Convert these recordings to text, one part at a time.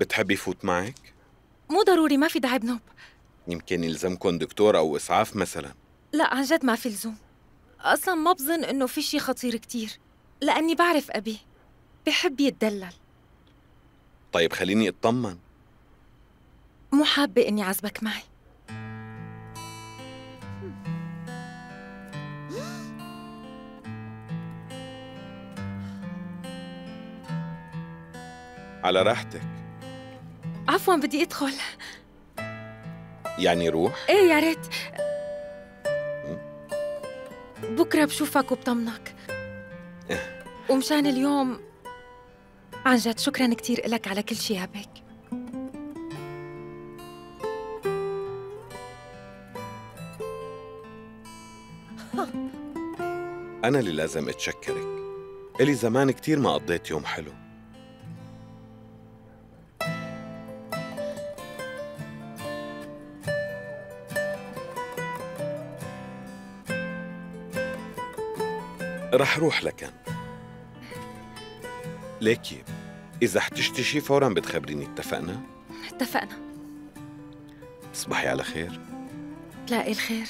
بتحبي فوت معك؟ مو ضروري، ما في داعي بنوب. يمكن يلزمكم دكتور أو إسعاف مثلا. لا عن جد ما في لزوم، أصلا ما بظن إنه في شي خطير كتير، لأني بعرف أبي بحب يتدلل. طيب خليني أطمن. مو حابة إني عزبك معي. على راحتك. عفواً بدي أدخل. يعني روح؟ إيه يا ريت. بكرة بشوفك وبطمنك. ومشان اليوم عن جد شكراً كتير إلك على كل شي يا بك. أنا اللي لازم أتشكرك، إلي زمان كتير ما قضيت يوم حلو. رح روح لكن ليكي إذا احتجتي شي فوراً بتخبريني، اتفقنا؟ اتفقنا. تصبحي على خير. تلاقي الخير.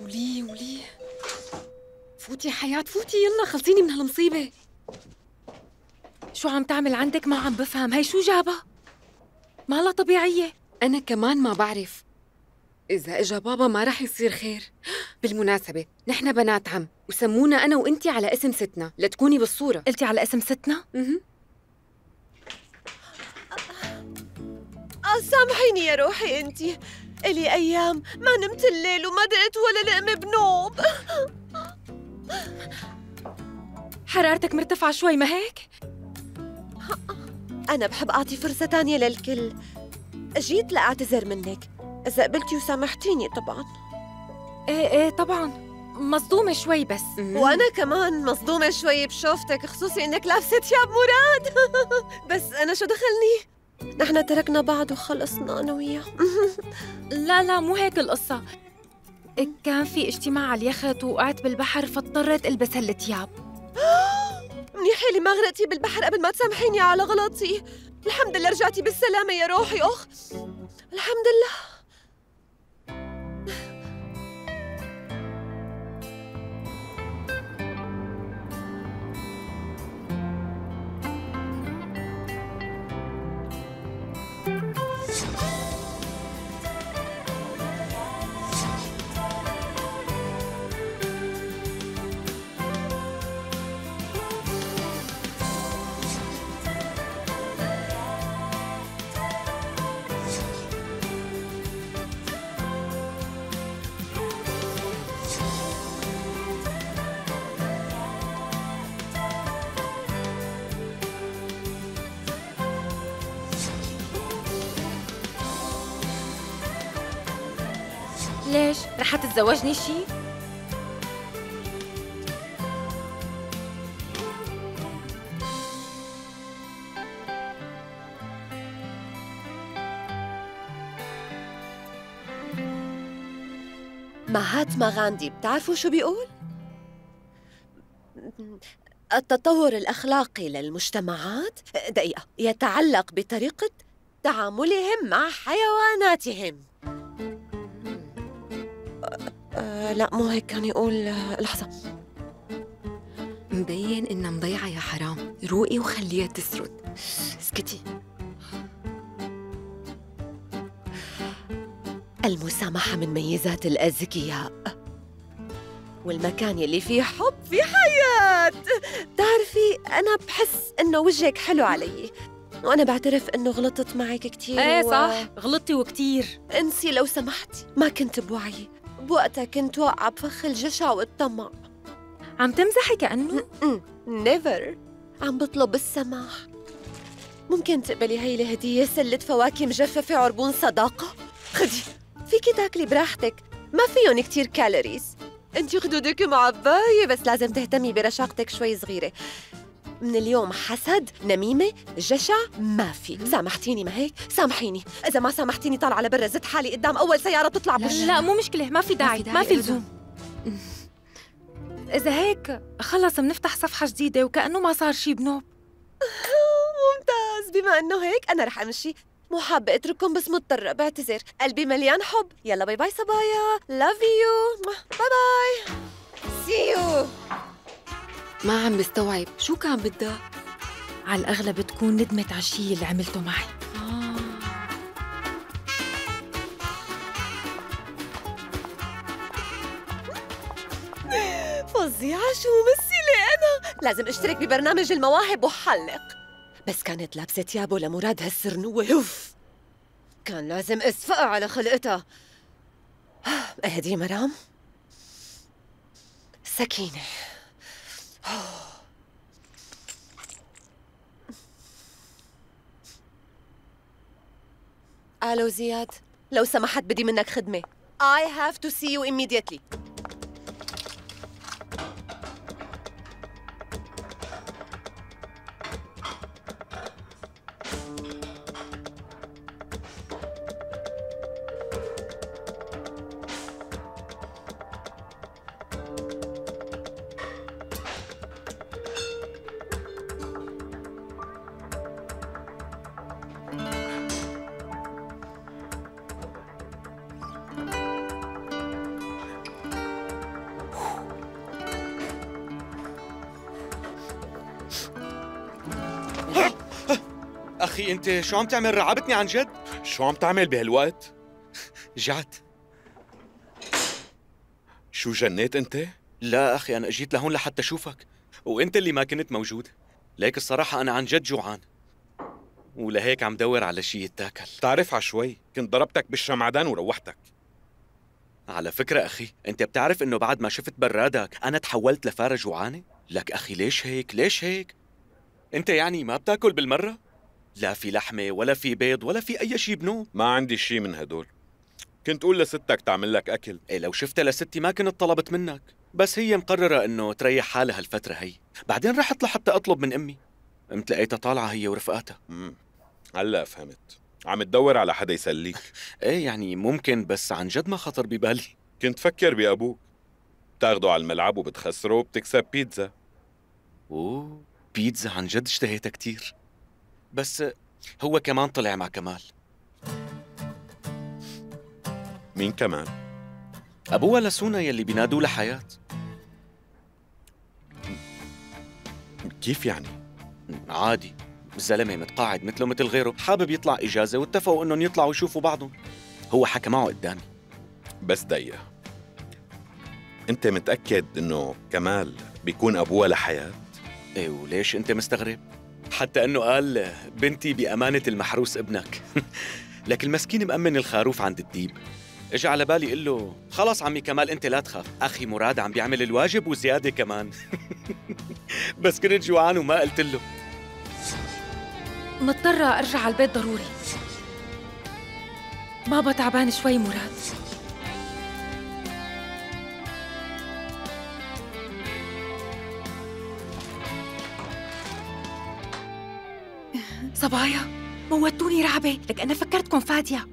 ولي فوتي حياة، فوتي يلا خلصيني من هالمصيبة. شو عم تعمل عندك؟ ما عم بفهم، هي شو جابها؟ مالها طبيعية. أنا كمان ما بعرف. إذا إجا بابا ما رح يصير خير. بالمناسبة نحن بنات عم، وسمونا أنا وإنتي على اسم ستنا لتكوني بالصورة. قلتي على اسم ستنا؟ سامحيني يا روحي، إنتي إلي أيام ما نمت الليل وما دقت ولا لقمة بنوب. حرارتك مرتفعة شوي ما هيك؟ أنا بحب أعطي فرصة تانية للكل. جيت لأعتذر منك، إذا قبلتي وسامحتيني طبعاً. إيه طبعاً، مصدومة شوي بس. وأنا كمان مصدومة شوي بشوفتك، خصوصي إنك لابسة ثياب مراد. بس أنا شو دخلني؟ نحن تركنا بعض وخلصنا أنا وياه. لا مو هيك القصة. كان في اجتماع على اليخت وقعت بالبحر فاضطرت ألبس هالثياب. منيحة لي ما غرقتي بالبحر قبل ما تسامحيني على غلطي. الحمد لله رجعتي بالسلامة يا روحي. أخ الحمد لله. ليش؟ رح تتزوجني شي؟ مهاتما غاندي بتعرفوا شو بيقول؟ التطور الأخلاقي للمجتمعات يتعلق بطريقة تعاملهم مع حيواناتهم. لا مو هيك كان يقول. لحظة، مبين إنها مضيعة يا حرام. روقي وخليها تسرد. اسكتي. المسامحة من ميزات الأذكياء، والمكان يلي فيه حب في حياة. بتعرفي أنا بحس إنه وجهك حلو علي، وأنا بعترف إنه غلطت معك كتير. إيه صح، غلطتي وكتير. انسي لو سمحتي، ما كنت بوعي بوقتها، كنت واقعة بفخ الجشع والطمع. عم تمزحي كأنه؟ نيفر. عم بطلب السماح. ممكن تقبلي هي الهدية، سلة فواكه مجففة عربون صداقة. خدي، فيكي تاكلي براحتك، ما فيهم كتير كالوريز. انتي خدودك معباية، بس لازم تهتمي برشاقتك شوي صغيرة. من اليوم حسد، نميمة، جشع ما في. سامحتيني ما هيك؟ سامحيني، إذا ما سامحتيني طالعة على برا زت حالي قدام أول سيارة بتطلع بوجهي. لا مو مشكلة، ما في داعي، ما في لزوم. إذا هيك خلص بنفتح صفحة جديدة وكأنه ما صار شي بنوب. ممتاز، بما إنه هيك أنا رح أمشي، مو حابة أترككم بس مضطرة، بعتذر، قلبي مليان حب، يلا باي باي صبايا، لاف يو، باي باي، سي يو. ما عم بستوعب شو كان بدها؟ على الأغلب تكون ندمت على الشيء اللي عملته معي. فظيعة، شو ممثلة أنا، لازم أشترك ببرنامج المواهب وحلق. بس كانت لابسة ثيابه لمراد هالسرنوة، أوف كان لازم أسفقها على خلقتها. أهدي مرام، سكينة. ألو زياد، لو سمحت بدي منك خدمة. I have to see you immediately. أخي أنت شو عم تعمل؟ رعبتني عن جد؟ شو عم تعمل بهالوقت؟ جعت. شو جنيت أنت؟ لا أخي، أنا أجيت لهون لحتى أشوفك وأنت اللي ما كنت موجود، ليك الصراحة أنا عن جد جوعان ولهيك عم دور على شيء يتاكل. بتعرف عشوي، كنت ضربتك بالشمعدان وروحتك. على فكرة أخي، أنت بتعرف إنه بعد ما شفت برادك أنا تحولت لفارة جوعانة؟ لك أخي ليش هيك؟ ليش هيك؟ أنت يعني ما بتاكل بالمرة؟ لا في لحمة ولا في بيض ولا في أي شيء بنوم. ما عندي شيء من هدول، كنت قول لستك تعمل لك أكل. إيه لو شفتها لستي ما كنت طلبت منك، بس هي مقررة إنه تريح حالها هالفترة هي. بعدين رحت لحتى أطلب من أمي، قمت لقيتها طالعة هي ورفقاتها. هلا فهمت، عم تدور على حدا يسليك. إيه يعني ممكن، بس عن جد ما خطر ببالي. كنت فكر بأبوك، بتاخده على الملعب وبتخسره وبتكسب بيتزا. أوه بيتزا، عن جد اشتهيتها كتير. بس هو كمان طلع مع كمال. مين كمان؟ أبوها لسونا يلي بينادوا له حياة. كيف يعني؟ عادي، الزلمة متقاعد مثله مثل غيره، حابب يطلع إجازة واتفقوا إنهم يطلعوا يشوفوا بعضهم. هو حكى معه قدامي. بس دقيقة، أنت متأكد إنه كمال بيكون أبوها لحياة؟ إيه وليش أنت مستغرب؟ حتى أنه قال بنتي بأمانة المحروس ابنك. لكن المسكين مأمن الخروف عند الديب. اجى على بالي قل له خلص عمي كمال أنت لا تخاف، أخي مراد عم بيعمل الواجب وزيادة كمان. بس كنت جوعان وما قلت له. مضطرة أرجع على البيت ضروري، بابا تعبان شوي. مراد صبايا موتوني رعبة، لك أنا فكرتكم فادية.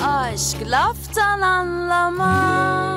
أشك لفتن عن لما